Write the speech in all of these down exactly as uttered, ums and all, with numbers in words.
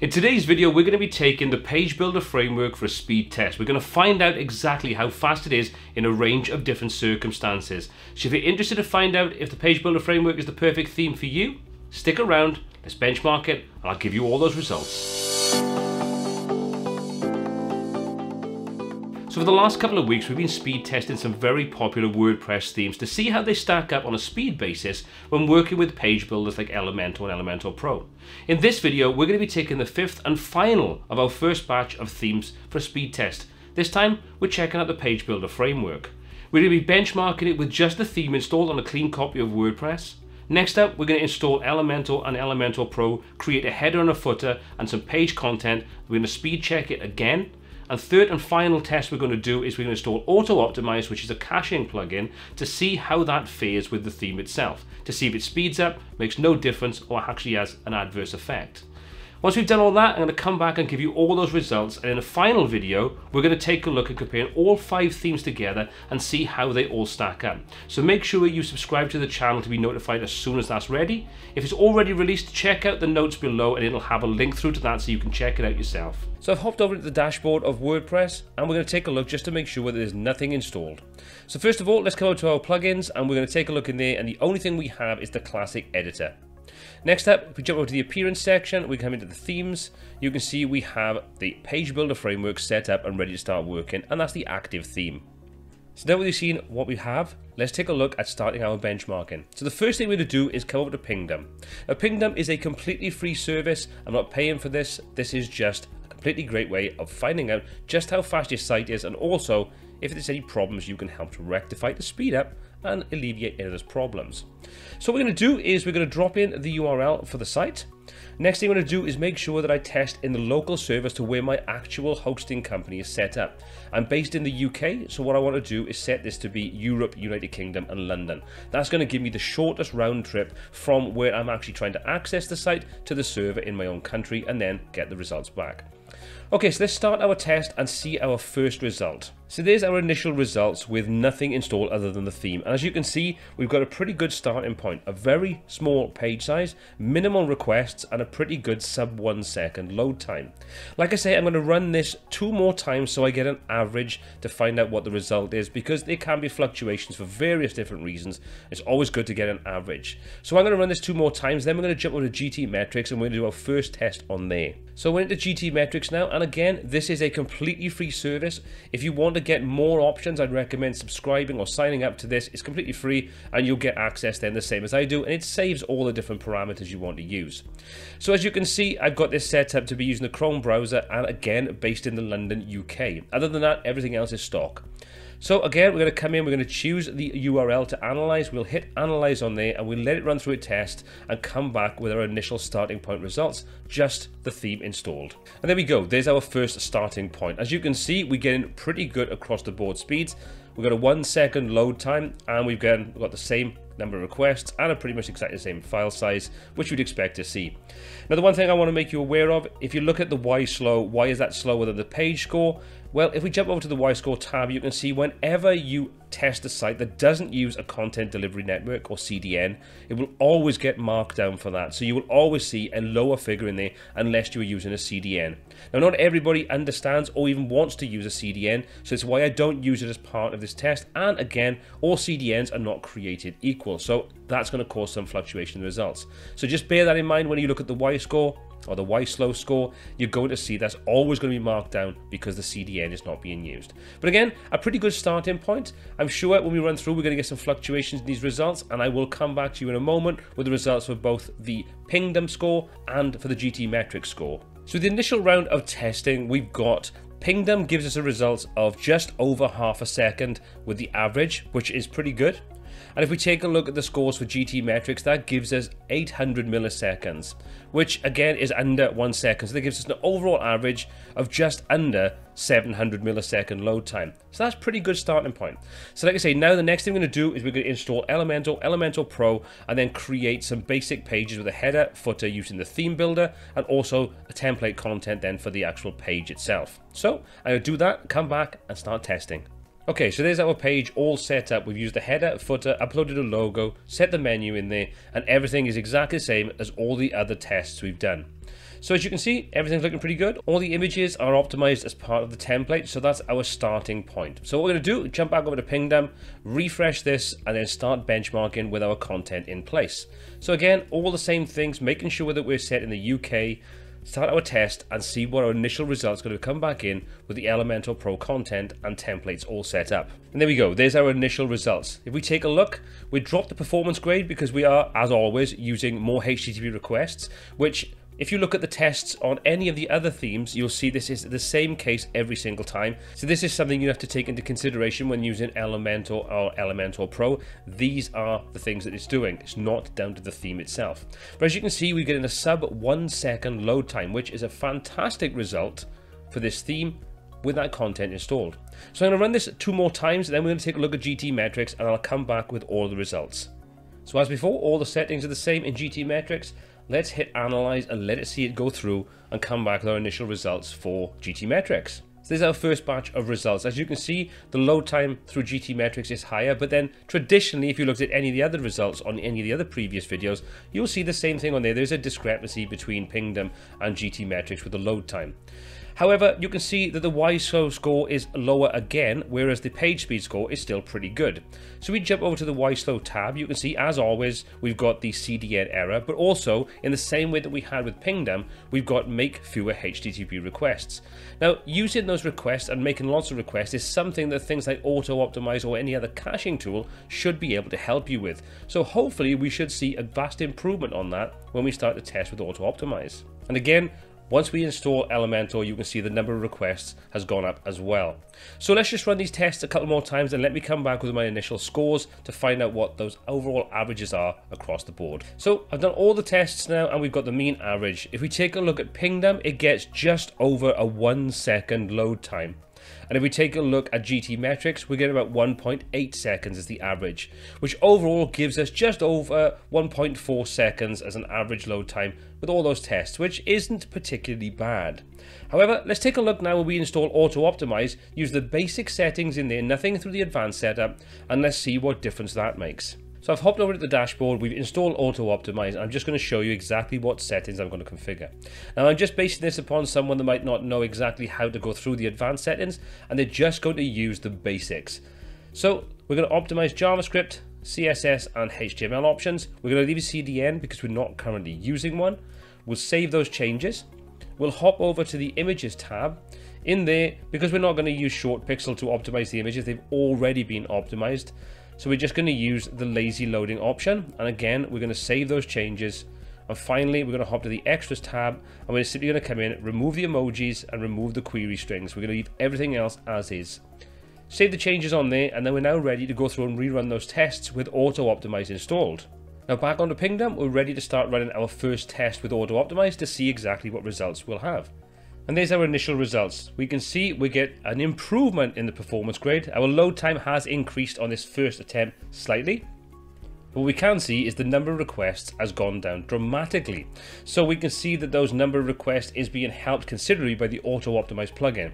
In today's video, we're going to be taking the Page Builder Framework for a speed test. We're going to find out exactly how fast it is in a range of different circumstances. So if you're interested to find out if the Page Builder Framework is the perfect theme for you, stick around, let's benchmark it, and I'll give you all those results. So for the last couple of weeks, we've been speed testing some very popular WordPress themes to see how they stack up on a speed basis when working with page builders like Elementor and Elementor Pro. In this video, we're going to be taking the fifth and final of our first batch of themes for a speed test. This time, we're checking out the Page Builder Framework. We're going to be benchmarking it with just the theme installed on a clean copy of WordPress. Next up, we're going to install Elementor and Elementor Pro, create a header and a footer, and some page content. We're going to speed check it again. And third and final test we're going to do is we're going to install Autoptimize, which is a caching plugin, to see how that fares with the theme itself, to see if it speeds up, makes no difference, or actually has an adverse effect. Once we've done all that, I'm going to come back and give you all those results, and in a final video, we're going to take a look at comparing all five themes together and see how they all stack up. So make sure you subscribe to the channel to be notified as soon as that's ready. If it's already released, check out the notes below and it'll have a link through to that so you can check it out yourself. So I've hopped over to the dashboard of WordPress, and we're going to take a look just to make sure that there's nothing installed. So first of all, let's come over to our plugins, and we're going to take a look in there, and the only thing we have is the classic editor. Next up, if we jump over to the appearance section, we come into the themes, you can see we have the Page Builder Framework set up and ready to start working, and that's the active theme. So now that we've seen what we have, let's take a look at starting our benchmarking. So the first thing we're going to do is come over to Pingdom. Now Pingdom is a completely free service, I'm not paying for this, this is just a completely great way of finding out just how fast your site is, and also if there's any problems you can help to rectify to speed up and alleviate any of those problems. So what we're going to do is we're going to drop in the U R L for the site. Next thing I'm going to do is make sure that I test in the local service to where my actual hosting company is set up. I'm based in the U K, so what I want to do is set this to be Europe, United Kingdom and London. That's going to give me the shortest round trip from where I'm actually trying to access the site to the server in my own country, and then get the results back. Okay, so let's start our test and see our first result. So there's our initial results with nothing installed other than the theme. And as you can see, we've got a pretty good starting point, a very small page size, minimal requests, and a pretty good sub one second load time. Like I say, I'm going to run this two more times so I get an average to find out what the result is, because there can be fluctuations for various different reasons. It's always good to get an average. So I'm going to run this two more times, then we're going to jump over to GTmetrix, and we're going to do our first test on there. So we're into GTmetrix now, and again, this is a completely free service. If you want to get more options, I'd recommend subscribing or signing up to this. It's completely free, and you'll get access then the same as I do, and it saves all the different parameters you want to use. So as you can see, I've got this set up to be using the Chrome browser, and again, based in the London, U K. Other than that, everything else is stock. So again, we're going to come in, we're going to choose the U R L to analyze, we'll hit analyze on there, and we'll let it run through a test and come back with our initial starting point results, just the theme installed. And there we go, there's our first starting point. As you can see, we're getting pretty good across the board speeds. We've got a one second load time, and we've got the same number of requests and a pretty much exactly the same file size, which you'd expect to see. Now the one thing I want to make you aware of, if you look at the Y slow, why is that slower than the page score? Well, if we jump over to the Y score tab, you can see whenever you test a site that doesn't use a content delivery network or C D N, it will always get marked down for that. So you will always see a lower figure in there unless you are using a C D N. Now not everybody understands or even wants to use a C D N, so it's why I don't use it as part of this test. And again, all C D Ns are not created equal, so that's going to cause some fluctuation in the results. So just bear that in mind when you look at the Y score or the YSlow score, you're going to see that's always going to be marked down because the C D N is not being used. But again, a pretty good starting point. I'm sure when we run through, we're going to get some fluctuations in these results, and I will come back to you in a moment with the results for both the Pingdom score and for the GTmetrix score. So the initial round of testing, we've got Pingdom gives us a result of just over half a second with the average, which is pretty good. And if we take a look at the scores for GTmetrix, that gives us eight hundred milliseconds, which again is under one second. So that gives us an overall average of just under seven hundred millisecond load time. So that's pretty good starting point. So like I say, now the next thing we're going to do is we're going to install Elementor, Elementor Pro, and then create some basic pages with a header, footer using the theme builder, and also a template content then for the actual page itself. So I'm going to do that, come back and start testing. Okay, so there's our page all set up. We've used a header, a footer, uploaded a logo, set the menu in there, and everything is exactly the same as all the other tests we've done. So as you can see, everything's looking pretty good. All the images are optimized as part of the template, so that's our starting point. So what we're going to do, jump back over to Pingdom, refresh this, and then start benchmarking with our content in place. So again, all the same things, making sure that we're set in the U K, start our test, and see what our initial results are going to come back in with the Elementor Pro content and templates all set up. And there we go, there's our initial results. If we take a look, we dropped the performance grade because we are, as always, using more H T T P requests, which, if you look at the tests on any of the other themes, you'll see this is the same case every single time. So this is something you have to take into consideration when using Elementor or Elementor Pro. These are the things that it's doing. It's not down to the theme itself. But as you can see, we get in a sub one second load time, which is a fantastic result for this theme with that content installed. So I'm going to run this two more times, then we're going to take a look at GTmetrix, and I'll come back with all the results. So as before, all the settings are the same in GTmetrix. Let's hit analyze and let it see it go through and come back with our initial results for GTmetrix. So this is our first batch of results. As you can see, the load time through GTmetrix is higher, but then traditionally, if you looked at any of the other results on any of the other previous videos, you'll see the same thing on there. There's a discrepancy between Pingdom and GTmetrix with the load time. However, you can see that the YSlow score is lower again, whereas the page speed score is still pretty good. So we jump over to the YSlow tab. You can see, as always, we've got the C D N error, but also in the same way that we had with Pingdom, we've got make fewer H T T P requests. Now, using those requests and making lots of requests is something that things like Auto-Optimize or any other caching tool should be able to help you with. So hopefully we should see a vast improvement on that when we start to test with Auto-Optimize. And again, once we install Elementor, you can see the number of requests has gone up as well. So let's just run these tests a couple more times and let me come back with my initial scores to find out what those overall averages are across the board. So I've done all the tests now and we've got the mean average. If we take a look at Pingdom, it gets just over a one second load time. And if we take a look at GTmetrix, we get about one point eight seconds as the average, which overall gives us just over one point four seconds as an average load time with all those tests, which isn't particularly bad. However, let's take a look now when we install Auto-Optimize, use the basic settings in there, nothing through the advanced setup, and let's see what difference that makes. So I've hopped over to the dashboard, we've installed Auto-Optimize, and I'm just going to show you exactly what settings I'm going to configure. Now I'm just basing this upon someone that might not know exactly how to go through the advanced settings, and they're just going to use the basics. So we're going to optimize JavaScript, C S S and H T M L options. We're going to leave a C D N because we're not currently using one. We'll save those changes. We'll hop over to the images tab. In there, because we're not going to use ShortPixel to optimize the images, they've already been optimized. So we're just going to use the lazy loading option, and again we're going to save those changes. And finally we're going to hop to the extras tab, and we're simply going to come in, remove the emojis and remove the query strings. We're going to leave everything else as is. Save the changes on there, and then we're now ready to go through and rerun those tests with Auto-Optimize installed. Now back onto Pingdom, we're ready to start running our first test with Auto-Optimize to see exactly what results we'll have. And there's our initial results. We can see we get an improvement in the performance grade. Our load time has increased on this first attempt slightly. But what we can see is the number of requests has gone down dramatically. So we can see that those number of requests is being helped considerably by the Auto-Optimize plugin.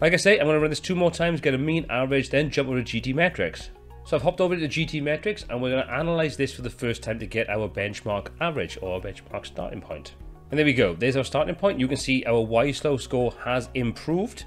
Like I say, I'm going to run this two more times, get a mean average, then jump over to GTmetrix. So I've hopped over to GTmetrix, and we're going to analyze this for the first time to get our benchmark average or our benchmark starting point. And there we go, there's our starting point. You can see our YSlow score has improved,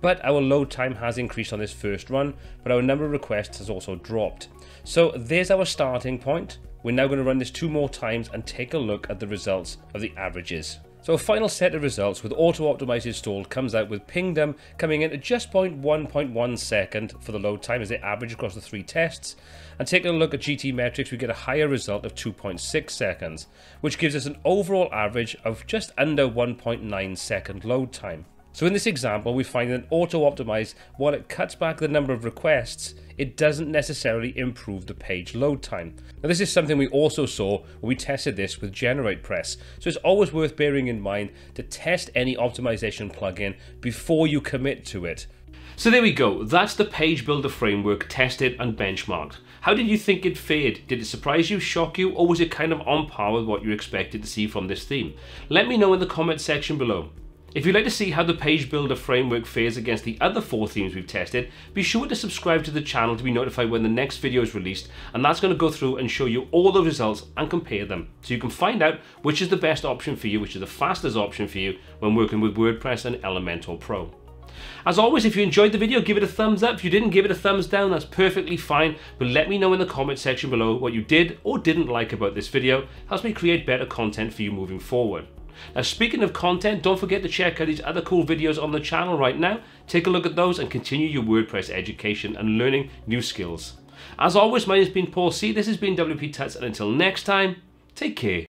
but our load time has increased on this first run, but our number of requests has also dropped. So there's our starting point. We're now going to run this two more times and take a look at the results of the averages. So a final set of results with Auto-Optimize installed comes out with Pingdom coming in at just zero point one one second for the load time as the average across the three tests. And taking a look at GTmetrix, we get a higher result of two point six seconds, which gives us an overall average of just under one point nine second load time. So in this example, we find that Auto-Optimize, while it cuts back the number of requests, it doesn't necessarily improve the page load time. Now this is something we also saw when we tested this with GeneratePress. So it's always worth bearing in mind to test any optimization plugin before you commit to it. So there we go, that's the Page Builder framework tested and benchmarked. How did you think it fared? Did it surprise you, shock you, or was it kind of on par with what you expected to see from this theme? Let me know in the comment section below. If you'd like to see how the Page Builder Framework fares against the other four themes we've tested, be sure to subscribe to the channel to be notified when the next video is released, and that's going to go through and show you all the results and compare them, so you can find out which is the best option for you, which is the fastest option for you when working with WordPress and Elementor Pro. As always, if you enjoyed the video, give it a thumbs up. If you didn't, give it a thumbs down. That's perfectly fine, but let me know in the comment section below what you did or didn't like about this video. It helps me create better content for you moving forward. Now, speaking of content, don't forget to check out these other cool videos on the channel right now. Take a look at those and continue your WordPress education and learning new skills. As always, my name's been Paul C. This has been W P Tuts, and until next time, take care.